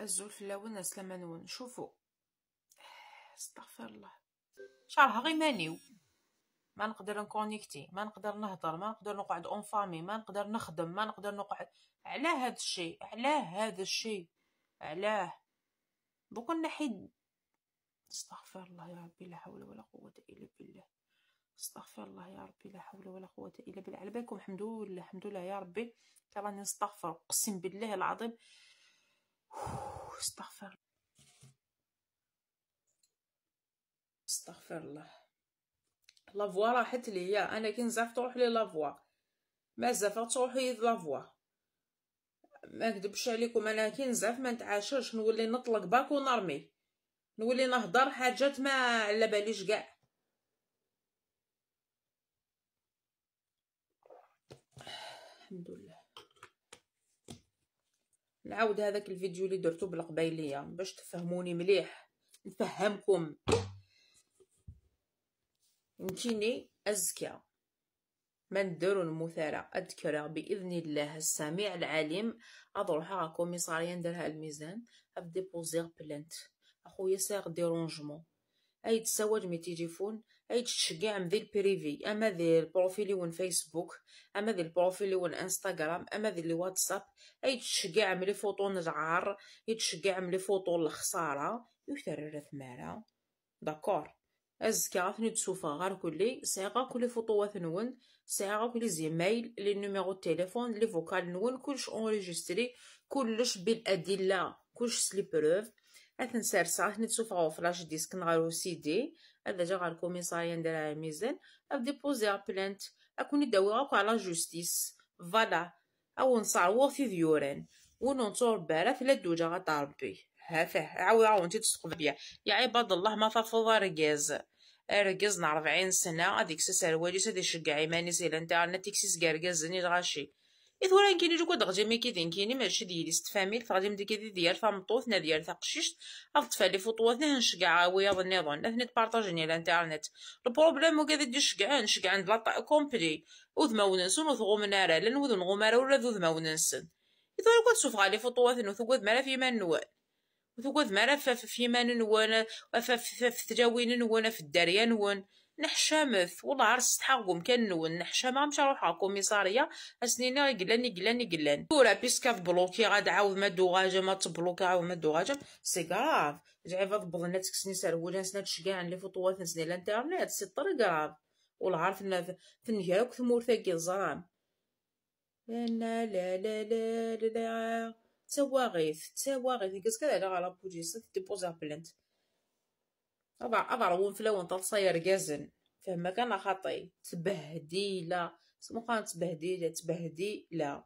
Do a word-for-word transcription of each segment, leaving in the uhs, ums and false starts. الزول فلاون السلامة نون. شوفوا استغفر الله، شعرها غير مانيو، ما نقدر نكونيكتي، ما نقدر نهضر، ما نقدر نقعد اون فامي، ما نقدر نخدم، ما نقدر نقعد. علاه هذا الشيء؟ علاه هذا الشيء؟ علاه دوك نحيد؟ استغفر الله يا ربي، لا حول ولا قوة الا بالله. استغفر الله يا ربي، لا حول ولا قوة الا بالله. على بالكم الحمد لله، الحمد لله يا ربي تراني نستغفر، اقسم بالله العظيم استغفر استغفر الله. لافوا راحت لي، يا انا كي نزعف تروح لي لافوا، ما زعفت تروح لي لافوا. ما نكذبش عليكم، انا كي نزعف ما نتعاشرش، نولي نطلق باك ونرمي، نولي نهضر حاجات ما على باليش كاع. الحمد لله. نعاود هذاك الفيديو اللي درتو بالقبايليه باش تفهموني مليح، نفهمكم. نتيني أزكى من ديرو المثارة أذكر بإذن الله السميع العليم. أضروح راكم مصاريا نديرها الميزان، أبدي بوزيغ بلانت أخويا ساغ ديرونجمون. أيد تسواج مي تيليفون، أيد تشقع مذي البريفي، أما ذي البروفيلي ون فيسبوك، أما ذي البروفيلي ون انستغرام، أما ذي الواتساب. أيد تشقع ملي فوطو نجعر، أيد تشقع ملي فوطو الخسارة يثرر ثمارة. داكور أزكى غاثني تشوفا غار كلي ساعة، كل خطوة نون ساعة، كل زيمايل لي نيميرو تيليفون لي فوكال نون، كلش اونريجستري، كلش بالأدلة، كلش سليبروف. أتنسار ساعة غاثني تشوفا فلاش ديسك نغارو سيدي، هذا جا غار الكوميسارية نديرها ميزان، أديبوزيها بلانت، أكون نداوي غاكو على جوستيس، فوالا، أو نصاروه في فيوران، وننصور بارا في لدوجة غاطا ربي، هافاه عاود عاود نتي تسقب بيا يا عباد الله. ما فافوضا ركاز ركاز نعرف عين سنه هذيك سسرواليس هذي شقعي ماني سيلا انترنت تكسيس كاركاز ني غاشي اذورا كاين جوك دغجي مي كاين كاين ماشي ديالي ستفاميل تغادي مديك ديال فامطوث نا ديال تقشيش اطفى لي فطوات نشقع ويا النظام اثنين بارطاجيني على الانترنت. البروبليم وكذا دي شقعان شقع عند لا كومبلي وذما ونسون وثغمنارا لن وذن غمارا ولا ذما ونسن اذورا كنت تشوف غالي فطوات نثوث مالا في منوال وثقوث ما راه في مان نون في تجاوين نون في الداريه نون نحشامث والله عرس تحقهم كان نون نحشامها مشا روحها كوميساريه اسنينا قلاني قلاني قلان ولا بيسكاف بلوكي غاد عاود ما دوغاجه ما تبلوكا عاود ما دوغاجه سي كراف جعيفه ضبضنا تكسني سرولا سنا تشكاع لي فطوات نسني الانترنت سي طري كراف والله عرف لنا في النهار وكثمور ثاكي زرام لا لا لا لا لا تواغيث تواغيث كاس كذا على لابوليس ديبوزا بلانت طبعا اضربون فلون تصير كازن فهمك انا خطي تبهديله سمو قان تبهديله تبهديله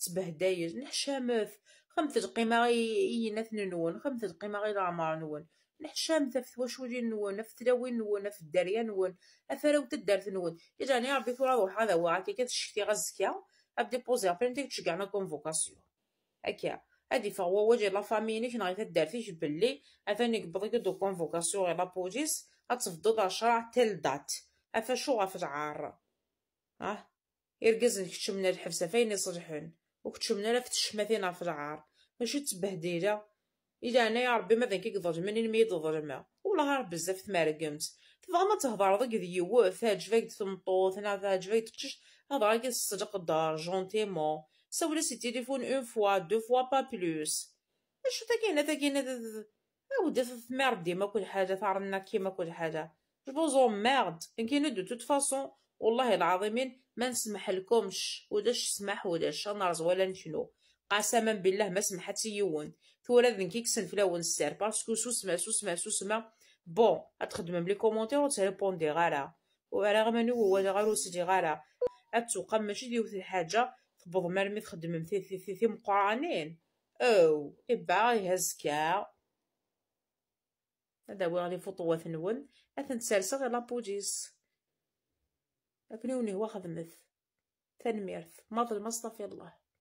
تبهدايج نحشامث خمسه قيمه غينا ثنون خمسه قيمه غير عمر نون نحشامث في وشوجي نون في تلاوين نون في الداريه نون افراو تدار نون يجاني ربي في روح هذا هو كي كتشتي غزكيا ابدي بوزا بلانت تشكع لنا كونفوكاسيون هكا هادي فهو وجه لا فامي نيش نغي تدار فيش بلي اثاني قبضي دو كونفوكاسيون غير لابوليس غتفضض شرع تاع الدات افا شو غاف تعار اه يرقزن كتشمنا الحبسه فين يصلحون وكتشمنا لا فتشماثينا في العار ماشي تبهديله. الا انا يا ربي ماذا كيقضج منين ميد الظلمه والله راه بزاف تمارقمت تبغى ما تهضر داك ديو فاجفيك تمطوط هنا فاجفيك تكش هضره كي الصدق الدار جونتيمون سولي سي تيليفون اون فوا دو فوا با بلوس شو تا كاينه تا كاينه اودي في ميرد ديما كل حاجه ثارنا كيما كل حاجه جوزو ميرد كاينه دو توت فاصون والله العظيم ما نسمح لكمش وداش سمح وداش نرز ولا شنو قسما بالله ما سمحت يون ثورا كيكسن فلاون السير باسكو سو سما سو سما سو سما بون تخدم بلي كومونتير وتريبوندي غالا ورغم انه هو غير سيدي غالا اتوقع ماشي ديوث الحاجه تبغ مرمي تخدم مثي في في في مقرانين او يبا يهزكا هذا هو غادي فطوه ثنون اثنسرسه غير لابوجيس لكنوني هو خدمت ثنميرث ما ظل مصطفى الله.